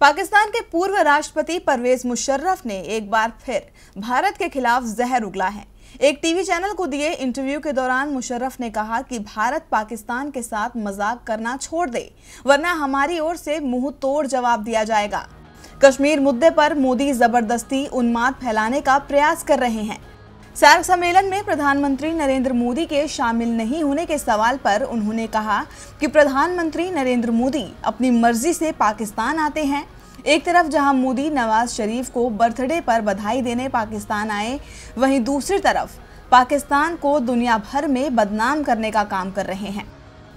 पाकिस्तान के पूर्व राष्ट्रपति परवेज मुशर्रफ ने एक बार फिर भारत के खिलाफ जहर उगला है। एक टीवी चैनल को दिए इंटरव्यू के दौरान मुशर्रफ ने कहा कि भारत पाकिस्तान के साथ मजाक करना छोड़ दे, वरना हमारी ओर से मुंह तोड़ जवाब दिया जाएगा। कश्मीर मुद्दे पर मोदी जबरदस्ती उन्माद फैलाने का प्रयास कर रहे हैं। सार्क सम्मेलन में प्रधानमंत्री नरेंद्र मोदी के शामिल नहीं होने के सवाल पर उन्होंने कहा कि प्रधानमंत्री नरेंद्र मोदी अपनी मर्जी से पाकिस्तान आते हैं। एक तरफ जहां मोदी नवाज शरीफ को बर्थडे पर बधाई देने पाकिस्तान आए, वहीं दूसरी तरफ पाकिस्तान को दुनिया भर में बदनाम करने का काम कर रहे हैं।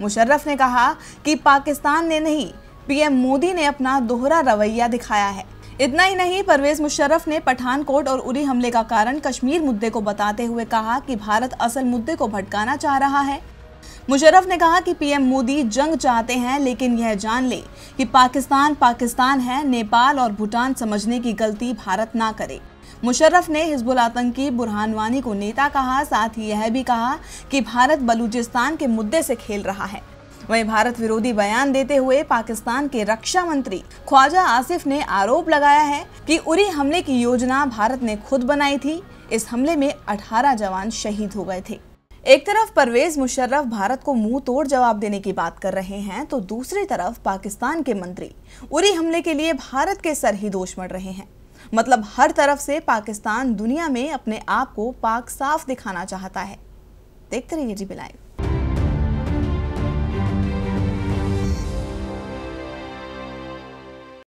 मुशर्रफ ने कहा कि पाकिस्तान ने नहीं, पीएम मोदी ने अपना दोहरा रवैया दिखाया है। इतना ही नहीं, परवेज मुशर्रफ ने पठानकोट और उरी हमले का कारण कश्मीर मुद्दे को बताते हुए कहा कि भारत असल मुद्दे को भटकाना चाह रहा है। मुशर्रफ ने कहा कि पीएम मोदी जंग चाहते हैं, लेकिन यह जान ले कि पाकिस्तान पाकिस्तान है, नेपाल और भूटान समझने की गलती भारत ना करे। मुशर्रफ ने हिजबुल आतंकी बुरहानवानी को नेता कहा, साथ ही यह भी कहा कि भारत बलूचिस्तान के मुद्दे से खेल रहा है। वहीं भारत विरोधी बयान देते हुए पाकिस्तान के रक्षा मंत्री ख्वाजा आसिफ ने आरोप लगाया है कि उरी हमले की योजना भारत ने खुद बनाई थी। इस हमले में 18 जवान शहीद हो गए थे। एक तरफ परवेज मुशर्रफ भारत को मुंह तोड़ जवाब देने की बात कर रहे हैं, तो दूसरी तरफ पाकिस्तान के मंत्री उरी हमले के लिए भारत के सर ही दोष मढ़ रहे हैं। मतलब हर तरफ से पाकिस्तान दुनिया में अपने आप को पाक साफ दिखाना चाहता है। देखते रहिए जी लाइव।